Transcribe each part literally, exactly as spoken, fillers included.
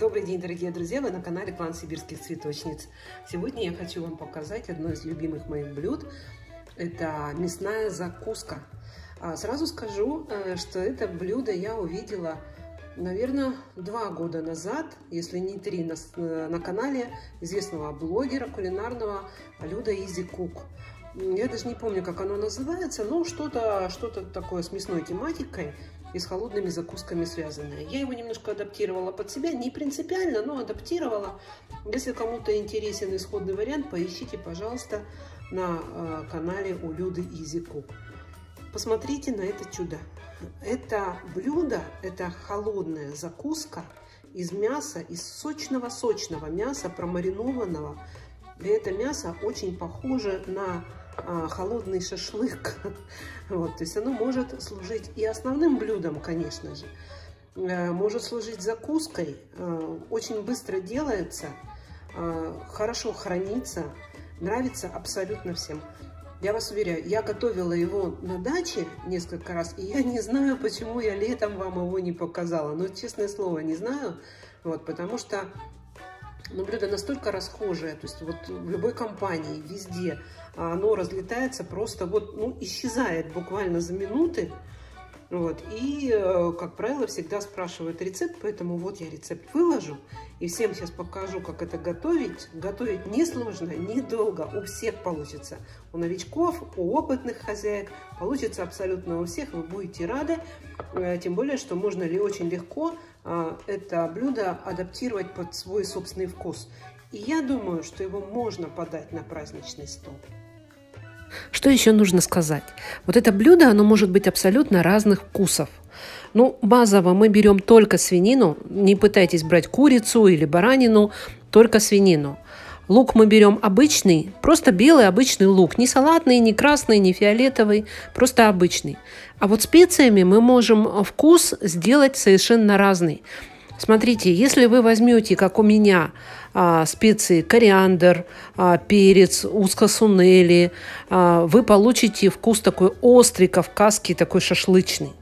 Добрый день, дорогие друзья! Вы на канале Клан Сибирских Цветочниц. Сегодня я хочу вам показать одно из любимых моих блюд. Это мясная закуска. А сразу скажу, что это блюдо я увидела, наверное, два года назад, если не три, на, на канале известного блогера кулинарного Люда Изи Кук. Я даже не помню, как оно называется, но что-то что-то такое с мясной тематикой и с холодными закусками связанное. Я его немножко адаптировала под себя, не принципиально, но адаптировала. Если кому-то интересен исходный вариант, поищите, пожалуйста, на канале у Люды Изи Кук. Посмотрите на это чудо. Это блюдо, это холодная закуска из мяса, из сочного-сочного мяса, промаринованного. И это мясо очень похоже на а, холодный шашлык. Вот, то есть оно может служить и основным блюдом, конечно же. А, может служить закуской. А, очень быстро делается. А, хорошо хранится. Нравится абсолютно всем. Я вас уверяю, я готовила его на даче несколько раз, и я не знаю, почему я летом вам его не показала. Но, честное слово, не знаю. Вот, потому что но блюдо настолько расхожее, то есть вот в любой компании, везде, оно разлетается просто, вот, ну, исчезает буквально за минуты. Вот, и, как правило, всегда спрашивают рецепт, поэтому вот я рецепт выложу. И всем сейчас покажу, как это готовить. Готовить несложно, недолго, у всех получится. У новичков, у опытных хозяек получится абсолютно у всех, вы будете рады. Тем более, что можно ли очень легко это блюдо адаптировать под свой собственный вкус. И я думаю, что его можно подать на праздничный стол. Что еще нужно сказать? Вот это блюдо, оно может быть абсолютно разных вкусов. Ну, базово мы берем только свинину, не пытайтесь брать курицу или баранину, только свинину. Лук мы берем обычный, просто белый обычный лук, не салатный, не красный, не фиолетовый, просто обычный. А вот специями мы можем вкус сделать совершенно разный. Смотрите, если вы возьмете, как у меня, специи кориандр, перец, узкосунели, вы получите вкус такой острый, кавказский, такой шашлычный.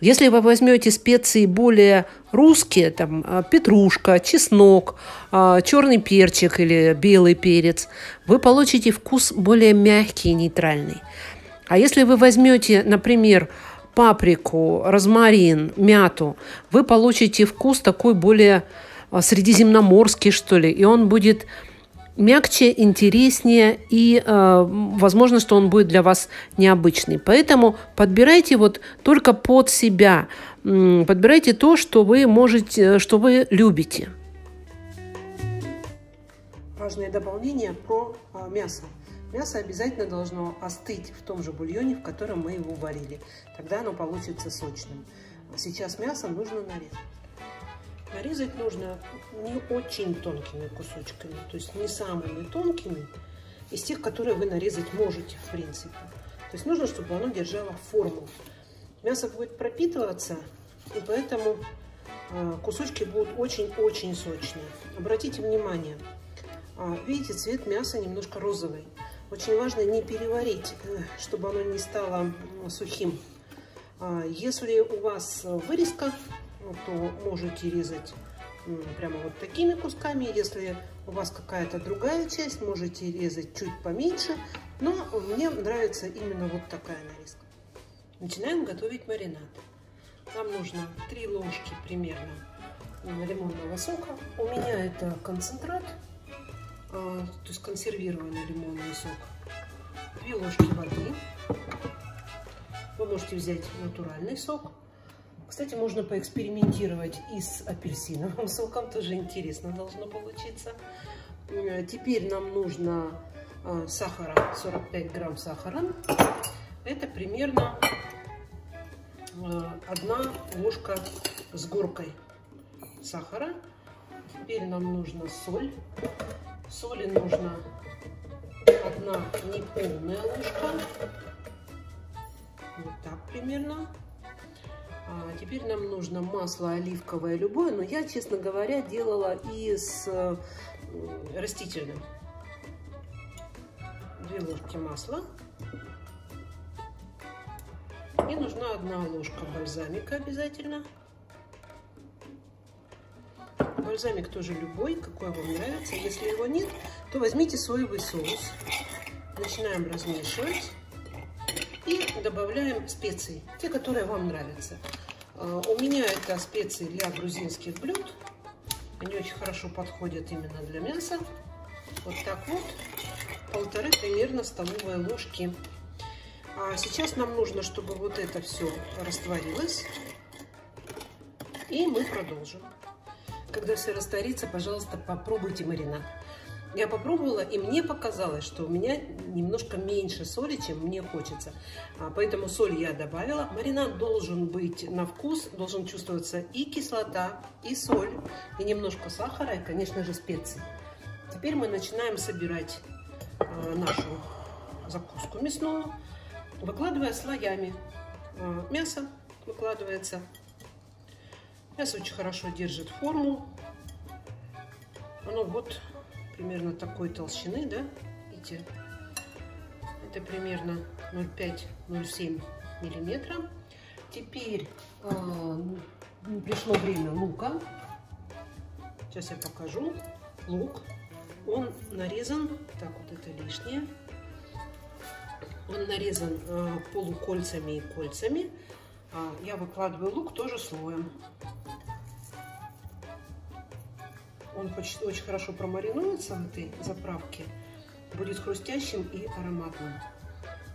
Если вы возьмете специи более русские, там петрушка, чеснок, черный перчик или белый перец, вы получите вкус более мягкий и нейтральный. А если вы возьмете, например, паприку, розмарин, мяту, вы получите вкус такой более средиземноморский, что ли, и он будет мягче, интереснее, и э, возможно, что он будет для вас необычный. Поэтому подбирайте вот только под себя, подбирайте то, что вы можете, что вы любите. Важное дополнение про мясо. Мясо обязательно должно остыть в том же бульоне, в котором мы его варили. Тогда оно получится сочным. Сейчас мясо нужно нарезать. Нарезать нужно не очень тонкими кусочками, то есть не самыми тонкими, из тех, которые вы нарезать можете, в принципе. То есть нужно, чтобы оно держало форму. Мясо будет пропитываться, и поэтому кусочки будут очень-очень сочные. Обратите внимание, видите, цвет мяса немножко розовый. Очень важно не переварить, чтобы оно не стало сухим. Если у вас вырезка, то можете резать прямо вот такими кусками. Если у вас какая-то другая часть, можете резать чуть поменьше. Но мне нравится именно вот такая нарезка. Начинаем готовить маринад. Нам нужно три ложки примерно лимонного сока. У меня это концентрат, то есть консервированный лимонный сок. Две ложки воды. Вы можете взять натуральный сок. Кстати, можно поэкспериментировать и с апельсиновым соком, тоже интересно должно получиться. Теперь нам нужно сахара, сорок пять грамм сахара. Это примерно одна ложка с горкой сахара. Теперь нам нужна соль. Соли нужно одна неполная ложка. Вот так примерно. А теперь нам нужно масло оливковое любое, но я, честно говоря, делала и с растительным. Две ложки масла. И нужна одна ложка бальзамика обязательно. бальзамик тоже любой, какой вам нравится. Если его нет, то возьмите соевый соус. Начинаем размешивать и добавляем специи, те, которые вам нравятся. У меня это специи для грузинских блюд. Они очень хорошо подходят именно для мяса. Вот так вот, полторы примерно столовые ложки. А сейчас нам нужно, чтобы вот это все растворилось. И мы продолжим. Когда все растворится, пожалуйста, попробуйте маринад. Я попробовала, и мне показалось, что у меня немножко меньше соли, чем мне хочется. Поэтому соль я добавила. Маринад должен быть на вкус, должен чувствоваться и кислота, и соль, и немножко сахара, и, конечно же, специи. Теперь мы начинаем собирать нашу закуску мясную, выкладывая слоями. Мясо выкладывается. Мясо очень хорошо держит форму. Оно вот примерно такой толщины, да? Видите? Это примерно ноль пять - ноль семь миллиметра. Теперь э, пришло время лука. Сейчас я покажу. Лук. Он нарезан. Так, вот это лишнее. Он нарезан э, полукольцами и кольцами. А я выкладываю лук тоже слоем. Он почти очень хорошо промаринуется в этой заправке, будет хрустящим и ароматным.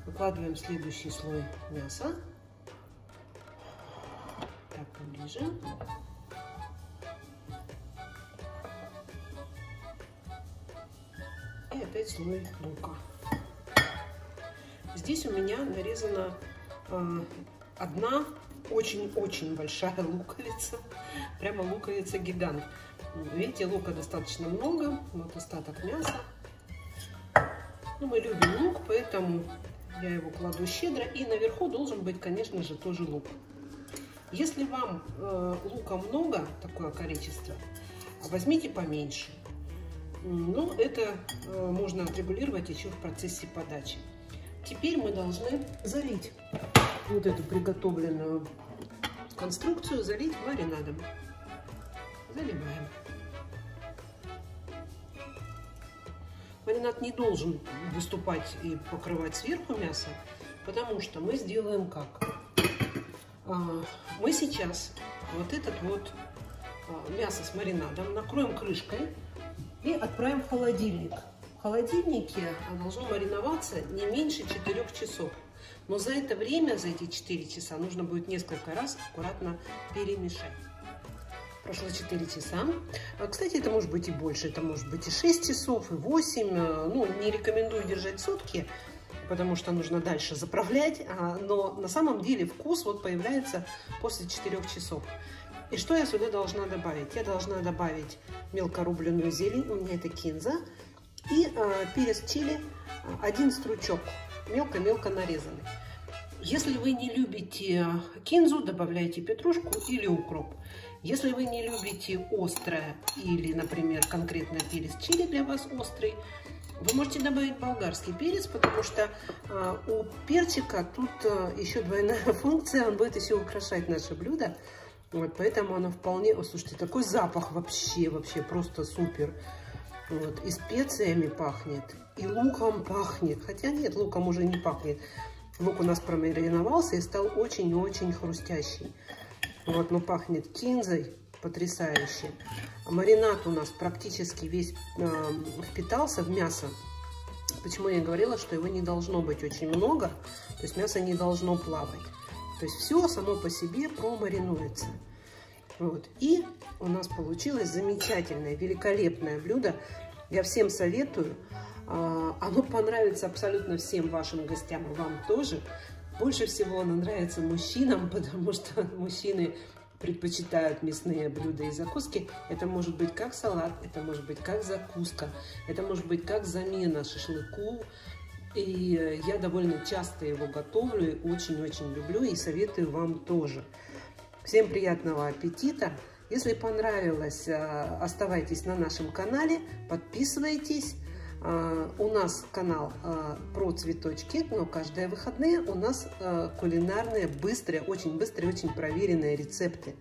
Выкладываем следующий слой мяса. Так, поближе. И опять слой лука. Здесь у меня нарезана э, одна очень-очень большая луковица. Прямо луковица-гигант. Видите, лука достаточно много, вот остаток мяса. Ну, мы любим лук, поэтому я его кладу щедро. И наверху должен быть, конечно же, тоже лук. Если вам э, лука много, такое количество, возьмите поменьше. Но это э, можно отрегулировать еще в процессе подачи. Теперь мы должны залить вот эту приготовленную конструкцию, залить маринадом. Заливаем. Маринад не должен выступать и покрывать сверху мясо, потому что мы сделаем как? Мы сейчас вот этот вот мясо с маринадом накроем крышкой и отправим в холодильник. В холодильнике оно должно мариноваться не меньше четырёх часов. Но за это время, за эти четыре часа, нужно будет несколько раз аккуратно перемешать. Прошло четыре часа. Кстати, это может быть и больше. Это может быть и шесть часов, и восемь. Ну, не рекомендую держать сутки, потому что нужно дальше заправлять. Но на самом деле вкус вот появляется после четырёх часов. И что я сюда должна добавить? Я должна добавить мелко рубленную зелень. У меня это кинза. И перец чили один стручок. Мелко-мелко нарезанный. Если вы не любите кинзу, добавляйте петрушку или укроп. Если вы не любите острое или, например, конкретно перец чили для вас острый, вы можете добавить болгарский перец, потому что э, у перчика тут э, еще двойная функция, он будет еще украшать наше блюдо. Вот, поэтому оно вполне... О, слушайте, такой запах вообще, вообще просто супер. Вот, и специями пахнет, и луком пахнет. Хотя нет, луком уже не пахнет. Лук у нас промариновался и стал очень-очень хрустящий. Вот, но пахнет кинзой потрясающе. Маринад у нас практически весь э, впитался в мясо. Почему я говорила, что его не должно быть очень много, то есть мясо не должно плавать. То есть все само по себе промаринуется. Вот. И у нас получилось замечательное, великолепное блюдо. Я всем советую. Э, оно понравится абсолютно всем вашим гостям, и вам тоже. Больше всего она нравится мужчинам, потому что мужчины предпочитают мясные блюда и закуски. Это может быть как салат, это может быть как закуска, это может быть как замена шашлыку. И я довольно часто его готовлю, очень-очень люблю и советую вам тоже. Всем приятного аппетита! Если понравилось, оставайтесь на нашем канале, подписывайтесь. Uh, у нас канал uh, про цветочки, но каждые выходные у нас uh, кулинарные, быстрые, очень быстрые, очень проверенные рецепты.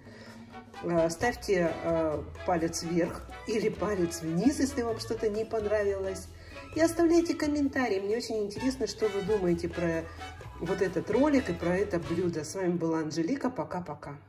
Ставьте палец вверх или палец вниз, если вам что-то не понравилось. И оставляйте комментарии. Мне очень интересно, что вы думаете про вот этот ролик и про это блюдо. С вами была Анжелика. Пока-пока.